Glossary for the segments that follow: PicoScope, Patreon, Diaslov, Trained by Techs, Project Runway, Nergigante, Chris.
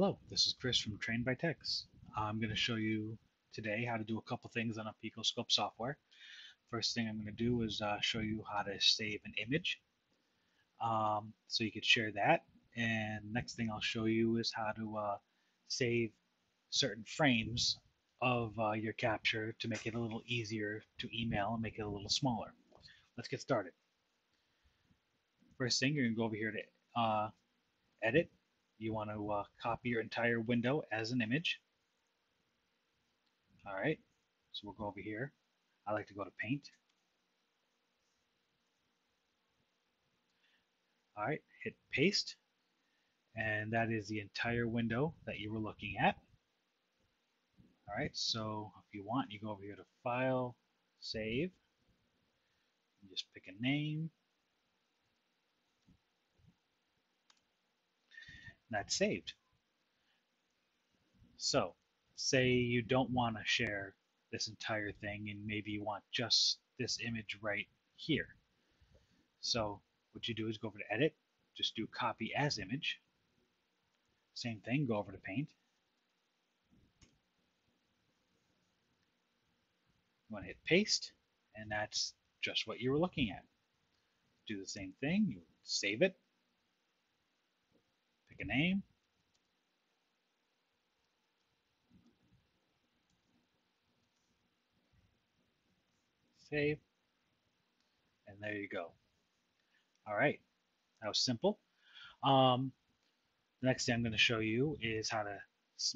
Hello, this is Chris from Trained by Techs. I'm going to show you today how to do a couple things on a PicoScope software. First thing I'm going to do is show you how to save an image so you could share that. And next thing I'll show you is how to save certain frames of your capture to make it a little easier to email and make it a little smaller. Let's get started. First thing, you're going to go over here to Edit. You want to copy your entire window as an image. All right, so we'll go over here. I like to go to Paint. All right, hit Paste. And that is the entire window that you were looking at. All right, so if you want, you go over here to File, Save. And just pick a name. That's saved. So say you don't want to share this entire thing and maybe you want just this image right here. So what you do is go over to Edit, just do Copy as Image. Same thing, go over to Paint. You want to hit Paste, and that's just what you were looking at. Do the same thing, you save it. A name. Save. And there you go. All right. That was simple. The next thing I'm going to show you is how to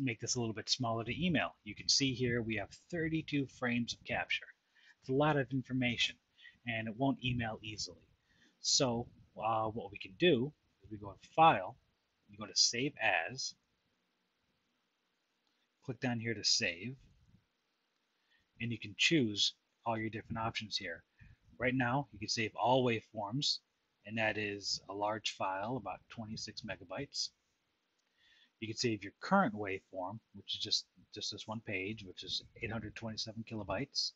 make this a little bit smaller to email. You can see here we have 32 frames of capture. It's a lot of information and it won't email easily. So what we can do is we go to File. You go to Save As, click down here to save, and you can choose all your different options here. Right now, you can save all waveforms, and that is a large file, about 26 megabytes. You can save your current waveform, which is just this one page, which is 827 kilobytes,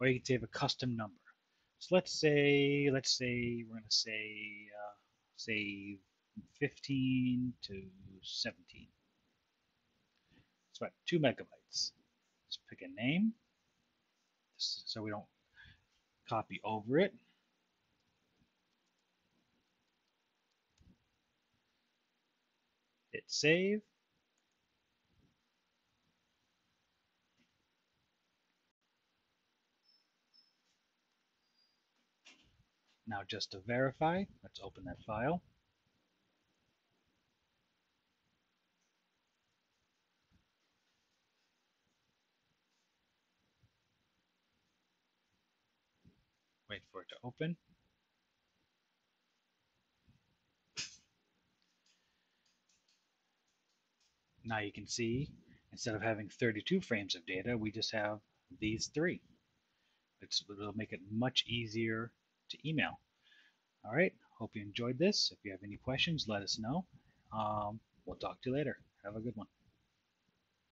or you can save a custom number. So let's say we're going to say save 15 to 17. It's about 2 megabytes. Let's pick a name so we don't copy over it. Hit save. Now just to verify, let's open that file. Wait for it to open. Now you can see, instead of having 32 frames of data, we just have these three. It'll make it much easier to email. All right, hope you enjoyed this. If you have any questions, let us know. We'll talk to you later. Have a good one.